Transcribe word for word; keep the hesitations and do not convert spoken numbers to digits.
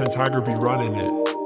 Ten Tiger be running it.